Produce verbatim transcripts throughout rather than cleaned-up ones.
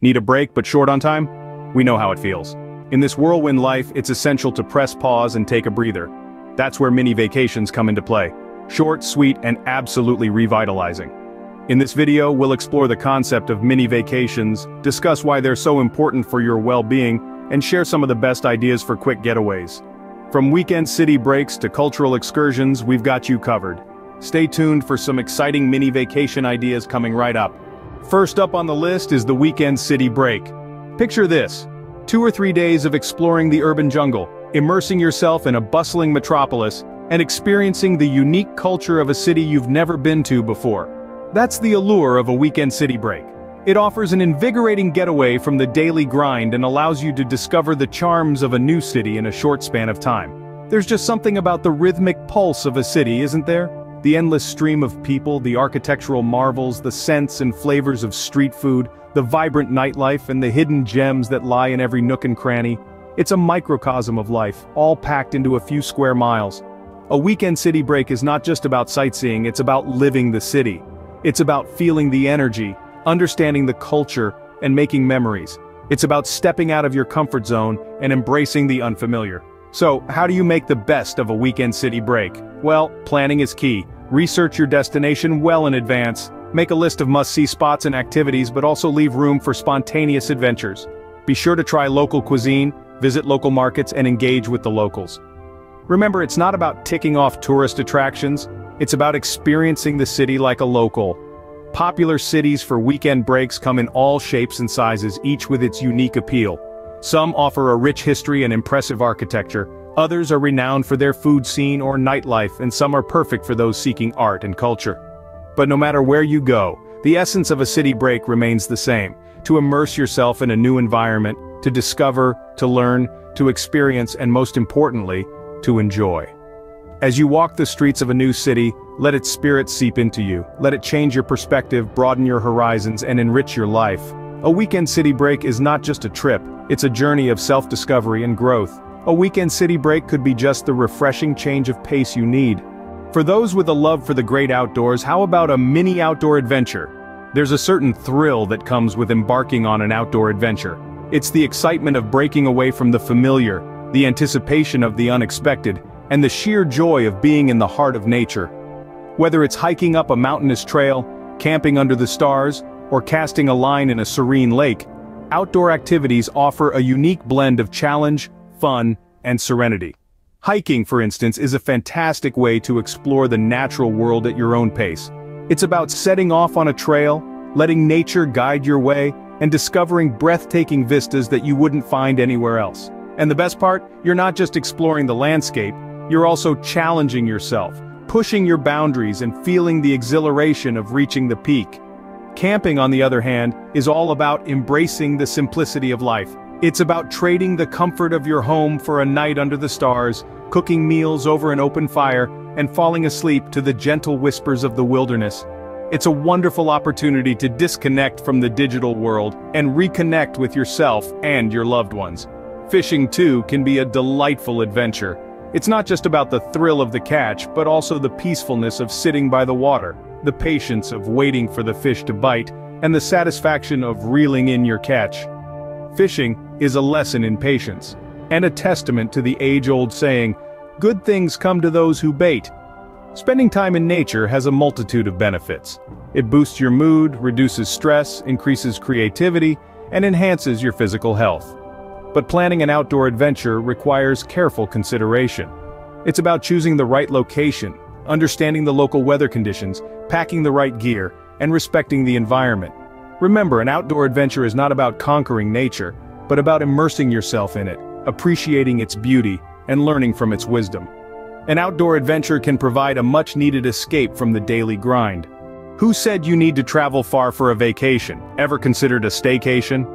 Need a break but short on time? We know how it feels. In this whirlwind life, it's essential to press pause and take a breather. That's where mini vacations come into play. Short, sweet, and absolutely revitalizing. In this video, we'll explore the concept of mini vacations, discuss why they're so important for your well-being, and share some of the best ideas for quick getaways. From weekend city breaks to cultural excursions, we've got you covered. Stay tuned for some exciting mini vacation ideas coming right up. First up on the list is the weekend city break. Picture this. Two or three days of exploring the urban jungle, immersing yourself in a bustling metropolis, and experiencing the unique culture of a city you've never been to before. That's the allure of a weekend city break. It offers an invigorating getaway from the daily grind and allows you to discover the charms of a new city in a short span of time. There's just something about the rhythmic pulse of a city, isn't there? The endless stream of people, the architectural marvels, the scents and flavors of street food, the vibrant nightlife, and the hidden gems that lie in every nook and cranny. It's a microcosm of life, all packed into a few square miles. A weekend city break is not just about sightseeing, it's about living the city. It's about feeling the energy, understanding the culture, and making memories. It's about stepping out of your comfort zone and embracing the unfamiliar. So, how do you make the best of a weekend city break? Well, planning is key. Research your destination well in advance, make a list of must-see spots and activities, but also leave room for spontaneous adventures. Be sure to try local cuisine, visit local markets, and engage with the locals. Remember, it's not about ticking off tourist attractions, it's about experiencing the city like a local. Popular cities for weekend breaks come in all shapes and sizes, each with its unique appeal. Some offer a rich history and impressive architecture, others are renowned for their food scene or nightlife, and some are perfect for those seeking art and culture. But no matter where you go, the essence of a city break remains the same: to immerse yourself in a new environment, to discover, to learn, to experience, and most importantly, to enjoy. As you walk the streets of a new city, let its spirit seep into you, let it change your perspective, broaden your horizons, and enrich your life. A weekend city break is not just a trip, it's a journey of self-discovery and growth. A weekend city break could be just the refreshing change of pace you need. For those with a love for the great outdoors, how about a mini outdoor adventure? There's a certain thrill that comes with embarking on an outdoor adventure. It's the excitement of breaking away from the familiar, the anticipation of the unexpected, and the sheer joy of being in the heart of nature. Whether it's hiking up a mountainous trail, camping under the stars, or casting a line in a serene lake, outdoor activities offer a unique blend of challenge, fun, and serenity. Hiking, for instance, is a fantastic way to explore the natural world at your own pace. It's about setting off on a trail, letting nature guide your way, and discovering breathtaking vistas that you wouldn't find anywhere else. And the best part, you're not just exploring the landscape, you're also challenging yourself, pushing your boundaries, and feeling the exhilaration of reaching the peak. Camping, on the other hand, is all about embracing the simplicity of life. It's about trading the comfort of your home for a night under the stars, cooking meals over an open fire, and falling asleep to the gentle whispers of the wilderness. It's a wonderful opportunity to disconnect from the digital world and reconnect with yourself and your loved ones. Fishing, too, can be a delightful adventure. It's not just about the thrill of the catch, but also the peacefulness of sitting by the water, the patience of waiting for the fish to bite, and the satisfaction of reeling in your catch. Fishing is a lesson in patience, and a testament to the age-old saying, "Good things come to those who bait." Spending time in nature has a multitude of benefits. It boosts your mood, reduces stress, increases creativity, and enhances your physical health. But planning an outdoor adventure requires careful consideration. It's about choosing the right location, understanding the local weather conditions, packing the right gear, and respecting the environment. Remember, an outdoor adventure is not about conquering nature, but about immersing yourself in it, appreciating its beauty, and learning from its wisdom. An outdoor adventure can provide a much-needed escape from the daily grind. Who said you need to travel far for a vacation? Ever considered a staycation?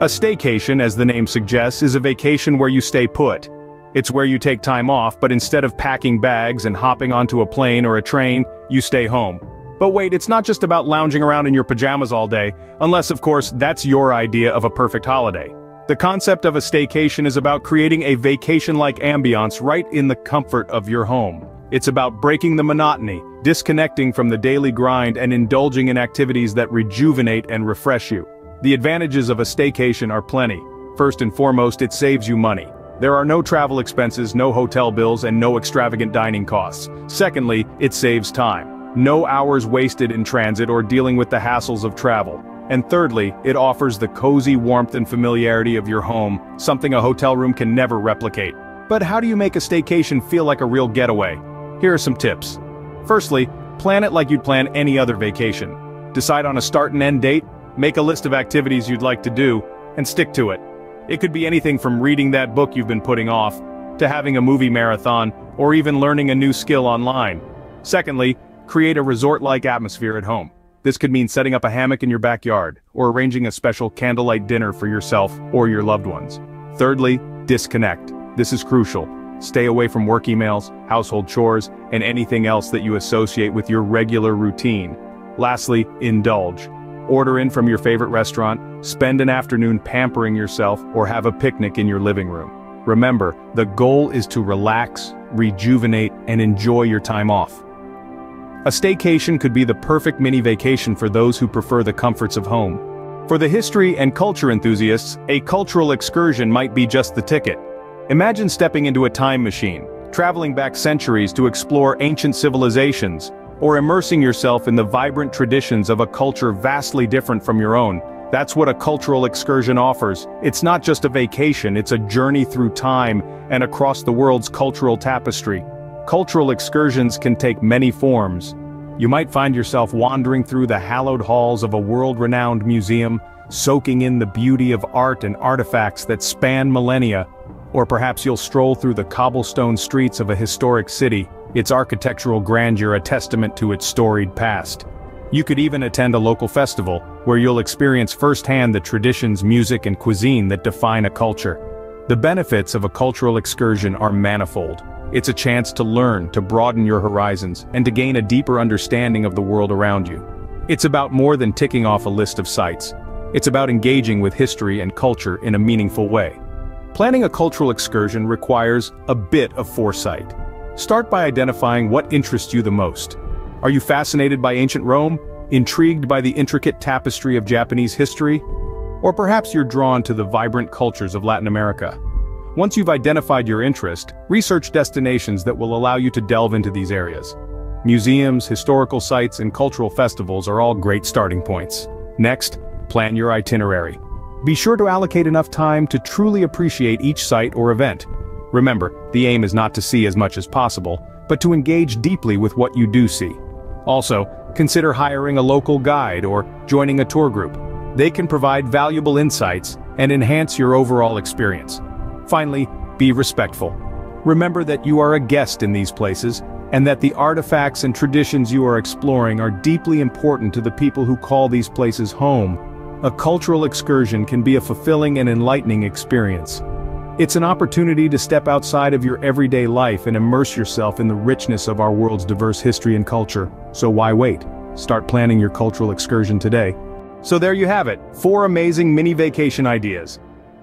A staycation, as the name suggests, is a vacation where you stay put. It's where you take time off, but instead of packing bags and hopping onto a plane or a train, you stay home. But wait, it's not just about lounging around in your pajamas all day, unless of course that's your idea of a perfect holiday. The concept of a staycation is about creating a vacation-like ambiance right in the comfort of your home. It's about breaking the monotony, disconnecting from the daily grind, and indulging in activities that rejuvenate and refresh you. The advantages of a staycation are plenty. First and foremost, it saves you money. There are no travel expenses, no hotel bills, and no extravagant dining costs. Secondly, it saves time. No hours wasted in transit or dealing with the hassles of travel. And thirdly, it offers the cozy warmth and familiarity of your home, something a hotel room can never replicate. But how do you make a staycation feel like a real getaway? Here are some tips. Firstly, plan it like you'd plan any other vacation. Decide on a start and end date, make a list of activities you'd like to do, and stick to it. It could be anything from reading that book you've been putting off, to having a movie marathon, or even learning a new skill online. Secondly, create a resort-like atmosphere at home. This could mean setting up a hammock in your backyard, or arranging a special candlelight dinner for yourself or your loved ones. Thirdly, disconnect. This is crucial. Stay away from work emails, household chores, and anything else that you associate with your regular routine. Lastly, indulge. Order in from your favorite restaurant, spend an afternoon pampering yourself, or have a picnic in your living room. Remember, the goal is to relax, rejuvenate, and enjoy your time off. A staycation could be the perfect mini vacation for those who prefer the comforts of home. For the history and culture enthusiasts, a cultural excursion might be just the ticket. Imagine stepping into a time machine, traveling back centuries to explore ancient civilizations, or immersing yourself in the vibrant traditions of a culture vastly different from your own. That's what a cultural excursion offers. It's not just a vacation, it's a journey through time and across the world's cultural tapestry. Cultural excursions can take many forms. You might find yourself wandering through the hallowed halls of a world-renowned museum, soaking in the beauty of art and artifacts that span millennia. Or perhaps you'll stroll through the cobblestone streets of a historic city, its architectural grandeur a testament to its storied past. You could even attend a local festival, where you'll experience firsthand the traditions, music, and cuisine that define a culture. The benefits of a cultural excursion are manifold. It's a chance to learn, to broaden your horizons, and to gain a deeper understanding of the world around you. It's about more than ticking off a list of sights. It's about engaging with history and culture in a meaningful way. Planning a cultural excursion requires a bit of foresight. Start by identifying what interests you the most. Are you fascinated by ancient Rome? Intrigued by the intricate tapestry of Japanese history? Or perhaps you're drawn to the vibrant cultures of Latin America? Once you've identified your interest, research destinations that will allow you to delve into these areas. Museums, historical sites, and cultural festivals are all great starting points. Next, plan your itinerary. Be sure to allocate enough time to truly appreciate each site or event. Remember, the aim is not to see as much as possible, but to engage deeply with what you do see. Also, consider hiring a local guide or joining a tour group. They can provide valuable insights and enhance your overall experience. Finally, be respectful. Remember that you are a guest in these places, and that the artifacts and traditions you are exploring are deeply important to the people who call these places home. A cultural excursion can be a fulfilling and enlightening experience. It's an opportunity to step outside of your everyday life and immerse yourself in the richness of our world's diverse history and culture. So why wait? Start planning your cultural excursion today. So there you have it, four amazing mini vacation ideas.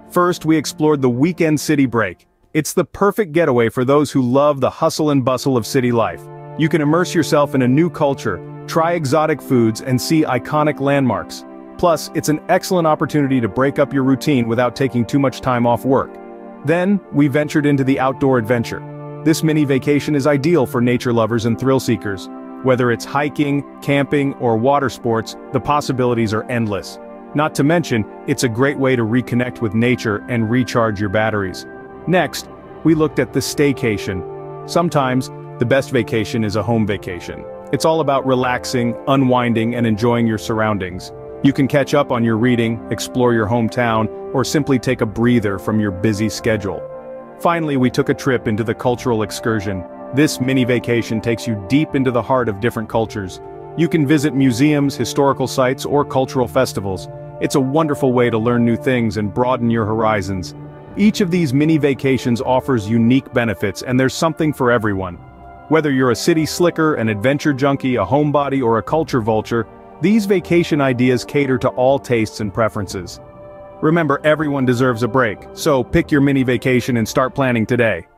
First, we explored the weekend city break. It's the perfect getaway for those who love the hustle and bustle of city life. You can immerse yourself in a new culture, try exotic foods, and see iconic landmarks. Plus, it's an excellent opportunity to break up your routine without taking too much time off work. Then, we ventured into the outdoor adventure. This mini vacation is ideal for nature lovers and thrill seekers. Whether it's hiking, camping, or water sports, the possibilities are endless. Not to mention, it's a great way to reconnect with nature and recharge your batteries. Next, we looked at the staycation. Sometimes, the best vacation is a home vacation. It's all about relaxing, unwinding, and enjoying your surroundings. You can catch up on your reading, explore your hometown, or simply take a breather from your busy schedule. Finally, we took a trip into the cultural excursion. This mini vacation takes you deep into the heart of different cultures. You can visit museums, historical sites, or cultural festivals. It's a wonderful way to learn new things and broaden your horizons. Each of these mini vacations offers unique benefits, and there's something for everyone. Whether you're a city slicker, an adventure junkie, a homebody, or a culture vulture, these vacation ideas cater to all tastes and preferences. Remember, everyone deserves a break, so pick your mini vacation and start planning today.